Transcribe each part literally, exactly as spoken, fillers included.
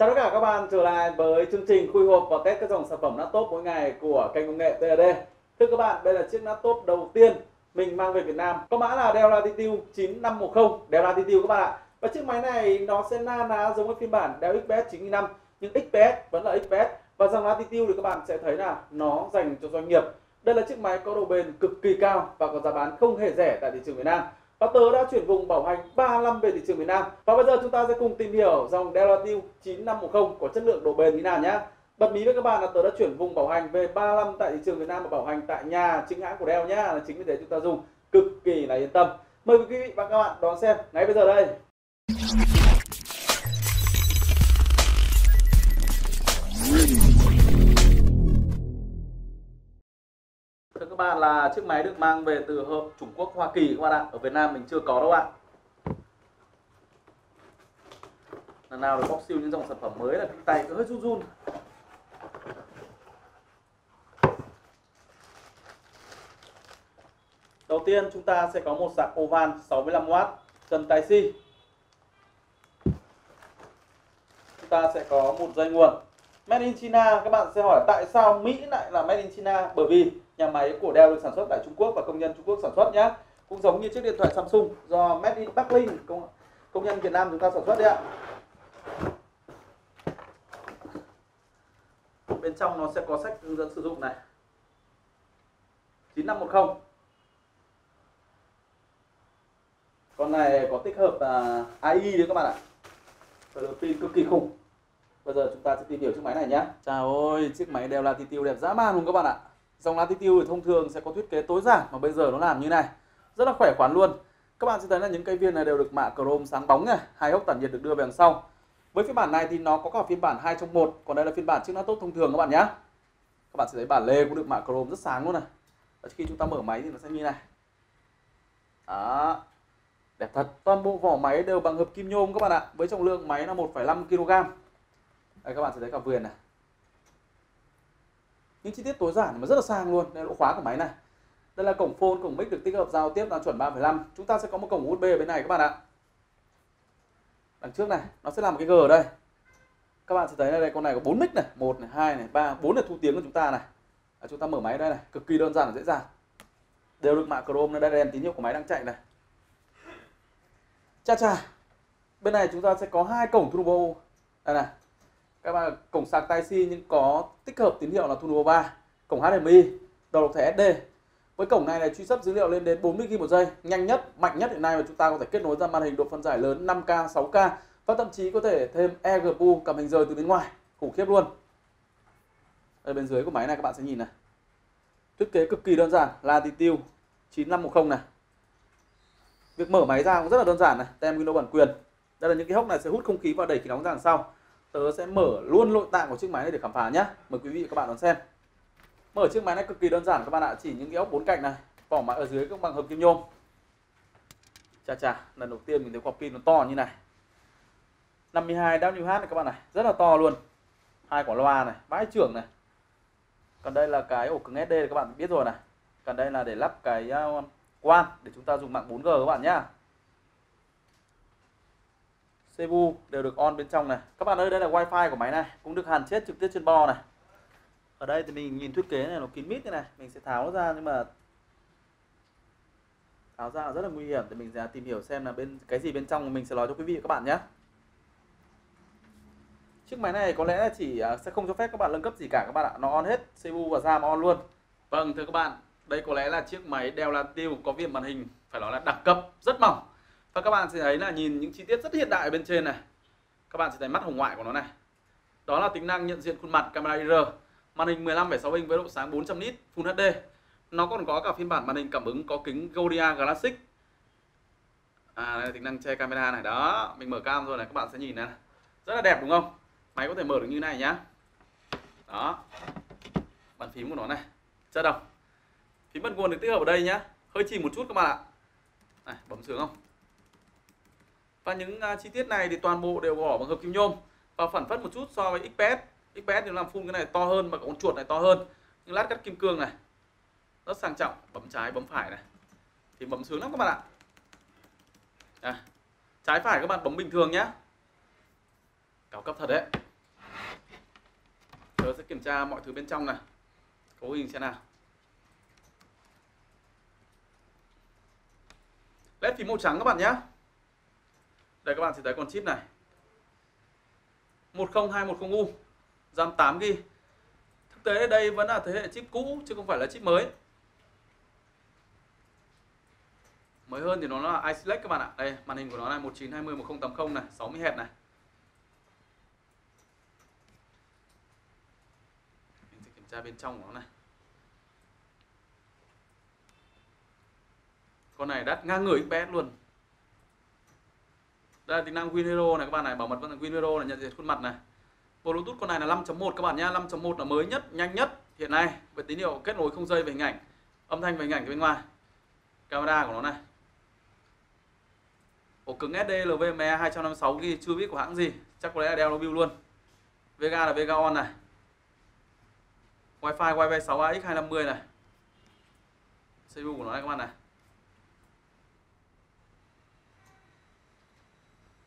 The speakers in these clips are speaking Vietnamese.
Chào tất cả các bạn trở lại với chương trình khui hộp và test các dòng sản phẩm laptop mỗi ngày của kênh công nghệ tê lờ đê. Thưa các bạn, đây là chiếc laptop đầu tiên mình mang về Việt Nam, có mã là Dell Latitude chín năm một không, Dell Latitude các bạn ạ. Và chiếc máy này nó sẽ na ná giống với phiên bản Dell ích pê ét chín năm, nhưng ích pê ét vẫn là ích pê ét. Và dòng Latitude thì các bạn sẽ thấy là nó dành cho doanh nghiệp. Đây là chiếc máy có độ bền cực kỳ cao và có giá bán không hề rẻ tại thị trường Việt Nam. Và tớ đã chuyển vùng bảo hành ba năm về thị trường Việt Nam. Và bây giờ chúng ta sẽ cùng tìm hiểu dòng Dell Latitude chín năm một không có chất lượng độ bền như nào nhé. Bật mí với các bạn là tớ đã chuyển vùng bảo hành về ba năm tại thị trường Việt Nam và bảo hành tại nhà chính hãng của Dell nhé. Là chính vì thế chúng ta dùng cực kỳ là yên tâm. Mời quý vị và các bạn đón xem ngay bây giờ đây. Thưa các bạn, là chiếc máy được mang về từ hộp Trung Quốc, Hoa Kỳ các bạn ạ. Ở Việt Nam mình chưa có đâu ạ. Lần nào được bóc siêu những dòng sản phẩm mới là cái tay cứ hơi run run. Đầu tiên chúng ta sẽ có một sạc oval sáu mươi lăm oát chân Type C. Chúng ta sẽ có một dây nguồn Made in China. Các bạn sẽ hỏi tại sao Mỹ lại là Made in China? Bởi vì nhà máy của Dell được sản xuất tại Trung Quốc và công nhân Trung Quốc sản xuất nhé. Cũng giống như chiếc điện thoại Samsung do Made in Bắc Ninh, công, công nhân Việt Nam chúng ta sản xuất đấy ạ. Bên trong nó sẽ có sách hướng dẫn sử dụng này. chín năm một không. Con này có tích hợp a i đấy các bạn ạ. Và độ pin cực kỳ khủng. Bây giờ chúng ta sẽ tìm hiểu chiếc máy này nhé. Trời ơi, chiếc máy Dell Latitude đẹp dã man luôn các bạn ạ. Dòng Latitude thì thông thường sẽ có thiết kế tối giản mà bây giờ nó làm như này, rất là khỏe khoắn luôn. Các bạn sẽ thấy là những cây viên này đều được mạ chrome sáng bóng này, hai hốc tản nhiệt được đưa về đằng sau. Với phiên bản này thì nó có cả phiên bản hai trong một, còn đây là phiên bản chiếc laptop thông thường các bạn nhé. Các bạn sẽ thấy bản lề cũng được mạ chrome rất sáng luôn này. Và khi chúng ta mở máy thì nó sẽ như này. Đó, đẹp thật. Toàn bộ vỏ máy đều bằng hợp kim nhôm các bạn ạ, với trọng lượng máy là một phẩy năm ki lô gam. Đây, các bạn sẽ thấy cả viền này. Những chi tiết tối giản mà rất là sang luôn. Đây là lỗ khóa của máy này. Đây là cổng phone, cổng mic được tích hợp giao tiếp là chuẩn ba phẩy năm. Chúng ta sẽ có một cổng u ét bê ở bên này các bạn ạ. Đằng trước này, nó sẽ làm một cái G ở đây. Các bạn sẽ thấy là đây, con này có bốn mic này, một này, hai này, ba, bốn là thu tiếng của chúng ta này. À, chúng ta mở máy đây này, cực kỳ đơn giản và dễ dàng. Đều được mạ chrome, đây là đèn tín hiệu của máy đang chạy này. Cha cha. Bên này chúng ta sẽ có hai cổng turbo. Đây này. Các bạn cổng sạc Type C nhưng có tích hợp tín hiệu là turbo ba, cổng hát đê em i, đầu độc thẻ ét đê. Với cổng này này truy xuất dữ liệu lên đến bốn mươi gi bi một giây, nhanh nhất, mạnh nhất hiện nay, và chúng ta có thể kết nối ra màn hình độ phân giải lớn năm ca, sáu ca và thậm chí có thể thêm eGPU cầm hình rời từ bên ngoài, khủng khiếp luôn. Ở bên dưới của máy này các bạn sẽ nhìn này. Thiết kế cực kỳ đơn giản, Latitude chín năm một không này. Việc mở máy ra cũng rất là đơn giản này, tem Windows bản quyền. Đây là những cái hốc này sẽ hút không khí và đẩy khí nóng ra đằng sau. Tớ sẽ mở luôn nội tạng của chiếc máy này để khám phá nhé. Mời quý vị và các bạn đón xem. Mở chiếc máy này cực kỳ đơn giản các bạn ạ. Chỉ những cái ốc bốn cạnh này. Vỏ máy ở dưới cũng bằng hợp kim nhôm. Chà chà, lần đầu tiên mình thấy quả pin nó to như này. năm mươi hai oát này các bạn này. Rất là to luôn. Hai quả loa này, vãi trưởng này. Còn đây là cái ổ cứng ét đê các bạn biết rồi này. Còn đây là để lắp cái quan để chúng ta dùng mạng bốn G các bạn nhé. Cpu đều được on bên trong này. Các bạn ơi, đây là Wi-Fi của máy này, cũng được hàn chết trực tiếp trên bo này. Ở đây thì mình nhìn thiết kế này nó kín mít như này, mình sẽ tháo nó ra nhưng mà tháo ra là rất là nguy hiểm, thì mình sẽ tìm hiểu xem là bên cái gì bên trong, mình sẽ nói cho quý vị và các bạn nhé. Chiếc máy này có lẽ là chỉ sẽ không cho phép các bạn nâng cấp gì cả các bạn ạ, nó on hết, xê pê u và RAM on luôn. Vâng, thưa các bạn, đây có lẽ là chiếc máy Dell Latitude có viền màn hình phải nói là đẳng cấp, rất mỏng. Và các bạn sẽ thấy là nhìn những chi tiết rất hiện đại ở bên trên này. Các bạn sẽ thấy mắt hồng ngoại của nó này. Đó là tính năng nhận diện khuôn mặt, camera i rờ. Màn hình mười lăm phẩy sáu inch với độ sáng bốn trăm nít, Full hát đê. Nó còn có cả phiên bản màn hình cảm ứng có kính Gorilla Glass sáu. À, đây là tính năng che camera này. Đó, mình mở cam rồi này, các bạn sẽ nhìn này. Rất là đẹp đúng không? Máy có thể mở được như này nhá. Đó. Bàn phím của nó này. Chất đồng. Phím bật nguồn được tích hợp ở đây nhá. Hơi chìm một chút các bạn ạ. Này, bấm sướng không? Và những chi tiết này thì toàn bộ đều bỏ bằng hợp kim nhôm và phản phất một chút so với ích pê ét. ích pê ét thì làm full cái này to hơn mà con chuột này to hơn. Những lát cắt kim cương này rất sang trọng, bấm trái bấm phải này thì bấm sướng lắm các bạn ạ. À, trái phải các bạn bấm bình thường nhé. Cao cấp thật đấy. Tớ sẽ kiểm tra mọi thứ bên trong này, cấu hình xem nào. lét phím màu trắng các bạn nhé. Đây các bạn sẽ thấy con chip này một không hai một không U, RAM tám gi-ga-bai. Thực tế đây vẫn là thế hệ chip cũ chứ không phải là chip mới. Mới hơn thì nó là Ice Lake các bạn ạ. Đây, màn hình của nó là một chín hai mươi trên một không tám mươi này, sáu mươi héc này. Mình sẽ kiểm tra bên trong của nó này. Con này đắt ngang ngửa ích pê ét luôn. Đây là tính năng Win Hero này các bạn này, bảo mật vẫn là Win Hero này, nhận diện khuôn mặt này. Bluetooth con này là năm chấm một các bạn nhá, năm chấm một là mới nhất, nhanh nhất hiện nay với tín hiệu kết nối không dây về hình ảnh, âm thanh và hình ảnh bên ngoài. Camera của nó này. Ổ cứng ét đê NVMe hai trăm năm mươi sáu gi-ga-bai chưa biết của hãng gì, chắc có lẽ là Dell nó build luôn. Vega là Vega On này. Wi-Fi Wi-Fi sáu a ích hai năm mươi này. xê pê u của nó này các bạn này.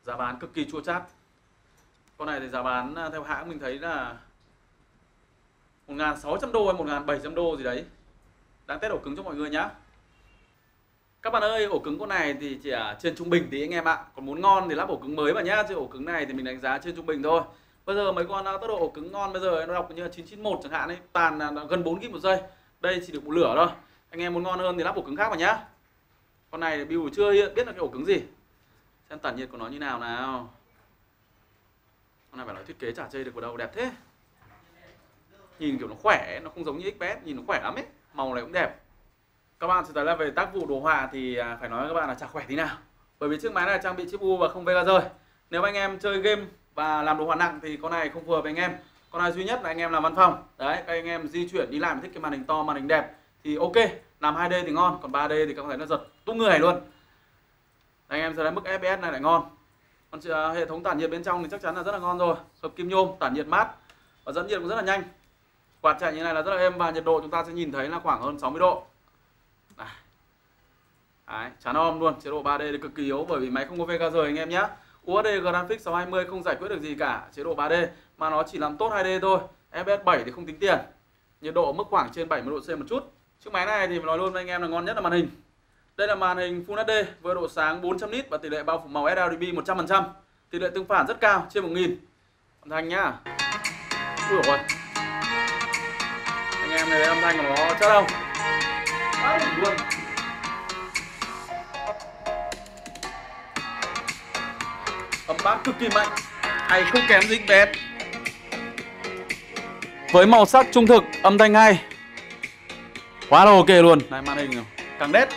Giá bán cực kỳ chua chát. Con này thì giá bán theo hãng mình thấy là một nghìn sáu trăm đô hay một nghìn bảy trăm đô gì đấy. Đang test ổ cứng cho mọi người nhá. Các bạn ơi, ổ cứng con này thì chỉ à, trên trung bình tí anh em ạ. À. Còn muốn ngon thì lắp ổ cứng mới mà nhá, chứ ổ cứng này thì mình đánh giá trên trung bình thôi. Bây giờ mấy con tốc độ ổ cứng ngon bây giờ nó đọc như là chín chín mốt chẳng hạn ấy, tàn là gần bốn gi-ga-bai một giây. Đây chỉ được một lửa thôi. Anh em muốn ngon hơn thì lắp ổ cứng khác vào nhá. Con này build chưa biết là cái ổ cứng gì. Xem tản nhiệt của nó như nào nào. Con này phải nói thiết kế chả chê được vào đâu, đẹp thế. Nhìn kiểu nó khỏe, nó không giống như ích pê ét, nhìn nó khỏe lắm ấy. Màu này cũng đẹp. Các bạn sẽ thấy là về tác vụ đồ họa thì phải nói với các bạn là chả khỏe tí nào. Bởi vì chiếc máy này trang bị chip u và không Vega rơi. Nếu anh em chơi game và làm đồ họa nặng thì con này không phù hợp với anh em. Con này duy nhất là anh em làm văn phòng. Đấy, các anh em di chuyển đi làm thích cái màn hình to, màn hình đẹp thì ok. Làm hai D thì ngon, còn ba D thì các bạn thấy nó giật tung người luôn. Anh em sẽ thấy mức ép pê ét này lại ngon. Còn hệ thống tản nhiệt bên trong thì chắc chắn là rất là ngon rồi. Hợp kim nhôm, tản nhiệt mát và dẫn nhiệt cũng rất là nhanh. Quạt chạy như này là rất là êm và nhiệt độ chúng ta sẽ nhìn thấy là khoảng hơn sáu mươi độ. Đấy, chán om luôn, chế độ ba D thì cực kỳ yếu bởi vì máy không có Vega rời anh em nhé. u hát đê Graphics sáu hai mươi không giải quyết được gì cả, chế độ ba D mà nó chỉ làm tốt hai D thôi. ép pê ét bảy thì không tính tiền. Nhiệt độ mức khoảng trên bảy mươi độ C một chút. Chiếc máy này thì nói luôn với anh em là ngon nhất là màn hình. Đây là màn hình Full hát đê với độ sáng bốn trăm nit và tỷ lệ bao phủ màu ét lờ đê pê một trăm phần trăm. Tỷ lệ tương phản rất cao, trên một nghìn. Âm thanh nhá. Ui dồi ôi. Anh em này âm thanh của nó chắc đâu. Đấy luôn. Âm bát cực kỳ mạnh, hay không kém gì bé. Với màu sắc trung thực, âm thanh hay. Quá là ok luôn. Này màn hình rồi, càng đét.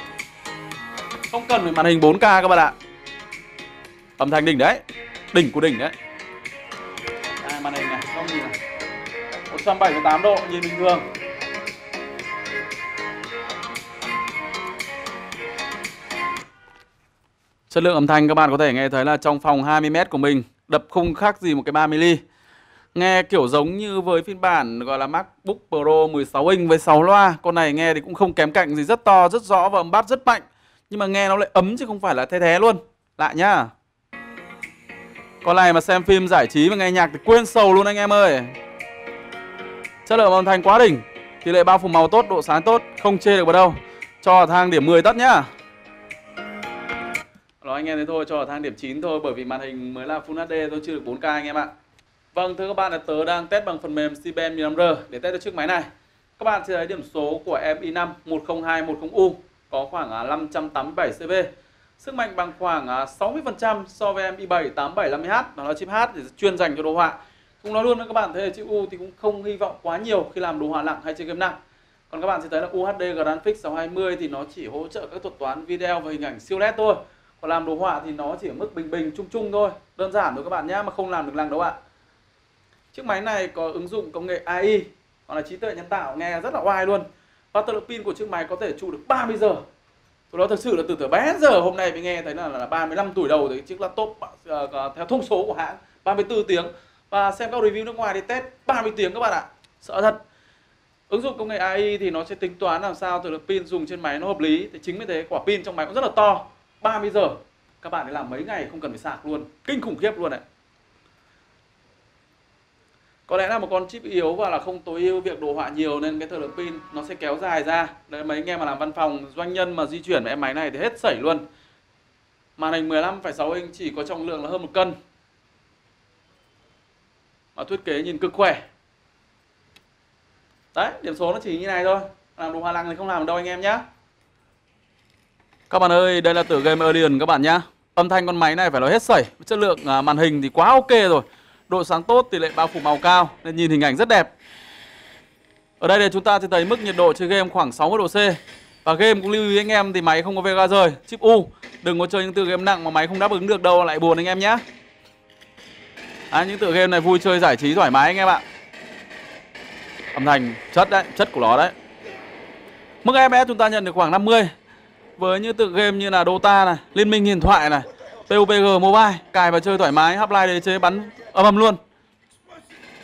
Không cần phải màn hình bốn K các bạn ạ. Âm thanh đỉnh đấy. Đỉnh của đỉnh đấy. Đây màn hình này, không nhìn này. một trăm bảy mươi tám độ, nhìn bình thường. Chất lượng âm thanh các bạn có thể nghe thấy là trong phòng hai mươi mét của mình đập không khác gì một cái ba mi-li. Nghe kiểu giống như với phiên bản gọi là MacBook Pro mười sáu inch với sáu loa. Con này nghe thì cũng không kém cạnh gì, rất to, rất rõ và âm bass rất mạnh. Nhưng mà nghe nó lại ấm chứ không phải là the thé luôn. Lại nhá. Con này mà xem phim giải trí và nghe nhạc thì quên sầu luôn anh em ơi. Chất lượng âm thanh quá đỉnh. Tỷ lệ bao phủ màu tốt, độ sáng tốt, không chê được vào đâu. Cho ở thang điểm mười tất nhá. Nói anh em thế thôi, cho ở thang điểm chín thôi. Bởi vì màn hình mới là Full hát đê thôi, chưa được bốn K anh em ạ. Vâng, thưa các bạn là tớ đang test bằng phần mềm C B M mười lăm R để test cho chiếc máy này. Các bạn sẽ thấy điểm số của em i năm một không hai một không U có khoảng năm trăm tám mươi bảy C V. Sức mạnh bằng khoảng sáu mươi phần trăm so với em i bảy tám bảy năm mươi H. Nó là chip H thì chuyên dành cho đồ họa. Cũng nói luôn với các bạn, thế hệ chip U thì cũng không hy vọng quá nhiều khi làm đồ họa nặng hay chơi game nặng. Còn các bạn sẽ thấy là u hát đê Graphics sáu hai mươi thì nó chỉ hỗ trợ các thuật toán video và hình ảnh siêu nét thôi. Còn làm đồ họa thì nó chỉ ở mức bình bình chung chung thôi. Đơn giản thôi các bạn nhé, mà không làm được lằng đâu ạ. Chiếc máy này có ứng dụng công nghệ A I, hoặc là trí tuệ nhân tạo, nghe rất là oai luôn. Và tốc độ pin của chiếc máy có thể trụ được ba mươi giờ. Từ đó thực sự là từ từ bé giờ hôm nay mình nghe thấy là, là ba mươi lăm tuổi đầu thì chiếc laptop uh, theo thông số của hãng ba mươi tư tiếng. Và xem các review nước ngoài thì test ba mươi tiếng các bạn ạ. Sợ thật. Ứng dụng công nghệ A I thì nó sẽ tính toán làm sao từ lượng pin dùng trên máy nó hợp lý. Thì chính vì thế quả pin trong máy cũng rất là to. ba mươi giờ các bạn ấy làm mấy ngày không cần phải sạc luôn. Kinh khủng khiếp luôn này. Có lẽ là một con chip yếu và là không tối ưu việc đồ họa nhiều nên cái thời lượng pin nó sẽ kéo dài ra. Đấy, mấy anh em mà làm văn phòng, doanh nhân mà di chuyển với em máy này thì hết sảy luôn. Màn hình mười lăm phẩy sáu inch chỉ có trọng lượng là hơn một cân. Mà thiết kế nhìn cực khỏe. Đấy, điểm số nó chỉ như này thôi. Làm đồ hoa lăng thì không làm đâu anh em nhé. Các bạn ơi, đây là tựa game Alien các bạn nhé. Âm thanh con máy này phải nói hết sảy. Chất lượng màn hình thì quá ok rồi. Độ sáng tốt, tỷ lệ bao phủ màu cao nên nhìn hình ảnh rất đẹp. Ở đây thì chúng ta sẽ thấy mức nhiệt độ chơi game khoảng sáu mươi độ C. Và game cũng lưu ý anh em thì máy không có vê ga rời, chip U. Đừng có chơi những tựa game nặng mà máy không đáp ứng được đâu, lại buồn anh em nhé. À, những tựa game này vui chơi giải trí thoải mái anh em ạ. Âm thanh chất đấy, chất của nó đấy. Mức ép pê ét chúng ta nhận được khoảng năm mươi. Với những tựa game như là Dota này, Liên minh huyền thoại này, pê u bê giê Mobile, cài và chơi thoải mái, Half-Life để chế bắn âm âm luôn.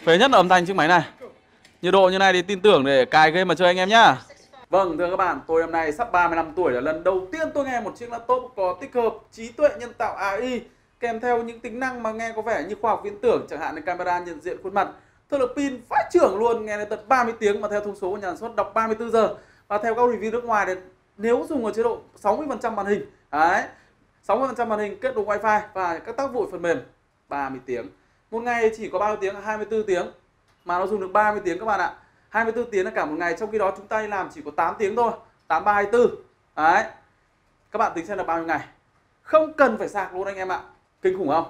Phế nhất là âm thanh chiếc máy này. Nhiệt độ như này thì tin tưởng để cài game mà chơi anh em nhá. Vâng, thưa các bạn, tôi hôm nay sắp ba mươi lăm tuổi, là lần đầu tiên tôi nghe một chiếc laptop có tích hợp trí tuệ nhân tạo a i kèm theo những tính năng mà nghe có vẻ như khoa học viễn tưởng, chẳng hạn như camera nhận diện khuôn mặt, thời lượng pin vãi trưởng luôn, nghe đến tận ba mươi tiếng mà theo thông số của nhà sản xuất đọc ba mươi tư giờ. Và theo các review nước ngoài thì nếu dùng ở chế độ sáu mươi phần trăm màn hình, đấy, sáu mươi phần trăm màn hình kết nối Wi-Fi và các tác vụ phần mềm ba mươi tiếng. Một ngày chỉ có bao nhiêu tiếng? hai mươi tư tiếng. Mà nó dùng được ba mươi tiếng các bạn ạ. hai mươi tư tiếng là cả một ngày, trong khi đó chúng ta làm chỉ có tám tiếng thôi. tám, ba, hai mươi tư. Đấy. Các bạn tính xem là bao nhiêu ngày. Không cần phải sạc luôn anh em ạ. Kinh khủng không?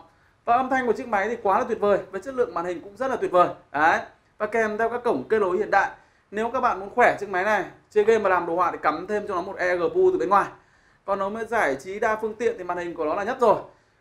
Và âm thanh của chiếc máy thì quá là tuyệt vời, với chất lượng màn hình cũng rất là tuyệt vời. Đấy. Và kèm theo các cổng kết nối hiện đại. Nếu các bạn muốn khỏe chiếc máy này, chơi game và làm đồ họa thì cắm thêm cho nó một e giê pê u từ bên ngoài. Còn nó mới giải trí đa phương tiện thì màn hình của nó là nhất rồi.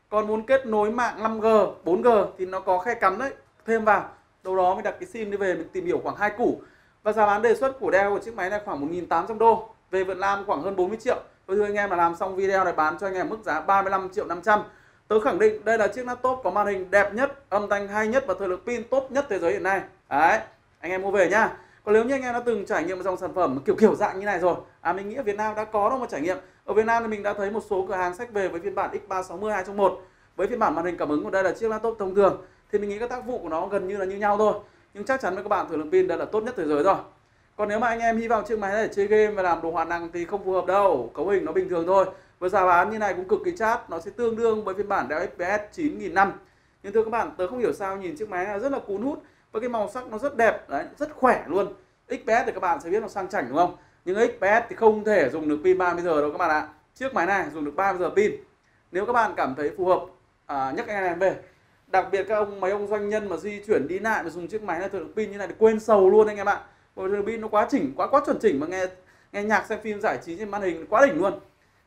Còn muốn kết nối mạng năm G, bốn G thì nó có khe cắm đấy, thêm vào. Đâu đó mình đặt cái sim đi về mình tìm hiểu khoảng hai củ. Và giá bán đề xuất của Dell của chiếc máy này khoảng một nghìn tám trăm đô, về Việt Nam khoảng hơn bốn mươi triệu. Và thưa anh em, là làm xong video này bán cho anh em mức giá ba mươi lăm triệu năm trăm. Tớ khẳng định đây là chiếc laptop có màn hình đẹp nhất, âm thanh hay nhất và thời lượng pin tốt nhất thế giới hiện nay. Đấy, anh em mua về nhá. Còn nếu như anh em đã từng trải nghiệm một dòng sản phẩm kiểu kiểu dạng như này rồi, à mình nghĩ ở Việt Nam đã có đâu mà trải nghiệm. Ở Việt Nam thì mình đã thấy một số cửa hàng sách về với phiên bản X ba sáu mươi hai trong một. Với phiên bản màn hình cảm ứng của đây là chiếc laptop thông thường thì mình nghĩ các tác vụ của nó gần như là như nhau thôi. Nhưng chắc chắn với các bạn, thời lượng pin đây là tốt nhất thế giới rồi. Còn nếu mà anh em hy vọng chiếc máy này để chơi game và làm đồ họa năng thì không phù hợp đâu. Cấu hình nó bình thường thôi. Với giá bán như này cũng cực kỳ chát, nó sẽ tương đương với phiên bản Dell ích pê ét chín nghìn năm trăm. Nhưng thưa các bạn, tớ không hiểu sao nhìn chiếc máy này rất là cuốn hút. Với cái màu sắc nó rất đẹp, đấy, rất khỏe luôn. ích pê ét thì các bạn sẽ biết nó sang chảnh đúng không? Nhưng ích pê ét thì không thể dùng được pin ba mươi giờ đâu các bạn ạ. Chiếc máy này dùng được ba mươi giờ pin. Nếu các bạn cảm thấy phù hợp, à, nhắc anh em về. Đặc biệt các ông mấy ông doanh nhân mà di chuyển đi lại mà dùng chiếc máy này thời lượng pin như này thì quên sầu luôn anh em ạ. Bởi vì pin nó quá chỉnh, quá quá chuẩn chỉnh mà nghe nghe nhạc, xem phim, giải trí trên màn hình quá đỉnh luôn.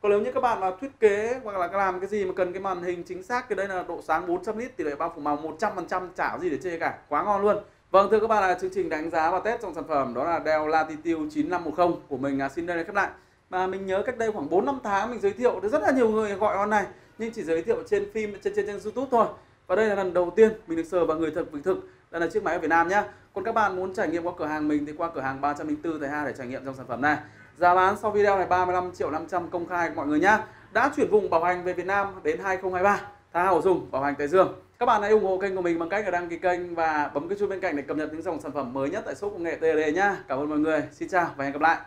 Còn nếu như các bạn mà thiết kế hoặc là làm cái gì mà cần cái màn hình chính xác thì đây là độ sáng bốn trăm nit, tỷ lệ bao phủ màu một trăm phần trăm, chả có gì để chê cả, quá ngon luôn. Vâng, thưa các bạn, là chương trình đánh giá và test dòng sản phẩm đó là Dell Latitude chín năm một không của mình xin đây là khép lại. Mà mình nhớ cách đây khoảng bốn năm tháng mình giới thiệu thì rất là nhiều người gọi con này, nhưng chỉ giới thiệu trên phim, trên trên, trên YouTube thôi. Và đây là lần đầu tiên mình được sờ vào người thật, thực đây là chiếc máy ở Việt Nam nhá. Còn các bạn muốn trải nghiệm qua cửa hàng mình thì qua cửa hàng ba không bốn Thái Hà để trải nghiệm dòng sản phẩm này. Giá bán sau video này ba mươi lăm triệu năm trăm công khai mọi người nhá. Đã chuyển vùng bảo hành về Việt Nam đến hai không hai ba. Thái Hà Hồ Dùng, bảo hành Thái Dương. Các bạn hãy ủng hộ kênh của mình bằng cách là đăng ký kênh và bấm cái chuông bên cạnh để cập nhật những dòng sản phẩm mới nhất tại shop công nghệ tê lờ đê nhá. Cảm ơn mọi người. Xin chào và hẹn gặp lại.